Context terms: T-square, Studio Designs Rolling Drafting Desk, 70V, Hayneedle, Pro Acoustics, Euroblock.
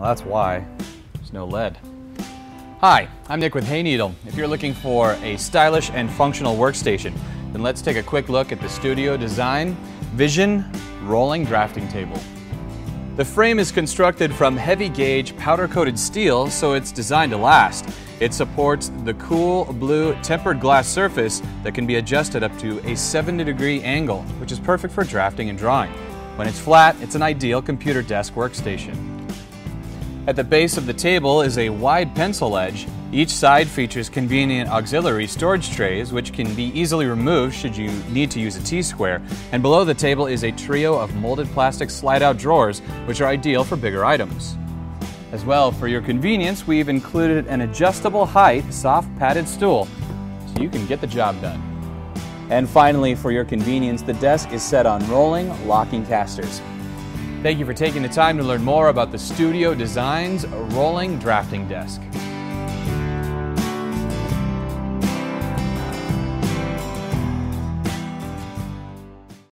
Well, that's why. There's no lead. Hi, I'm Nick with Hayneedle. If you're looking for a stylish and functional workstation, then let's take a quick look at the Studio Design Vision Rolling Drafting Table. The frame is constructed from heavy gauge powder-coated steel, so it's designed to last. It supports the cool blue tempered glass surface that can be adjusted up to a 70-degree angle, which is perfect for drafting and drawing. When it's flat, it's an ideal computer desk workstation. At the base of the table is a wide pencil edge. Each side features convenient auxiliary storage trays, which can be easily removed should you need to use a T-square. And below the table is a trio of molded plastic slide-out drawers, which are ideal for bigger items. As well, for your convenience, we've included an adjustable height, soft padded stool, so you can get the job done. And finally, for your convenience, the desk is set on rolling, locking casters. Thank you for taking the time to learn more about the Studio Designs Rolling Drafting Desk.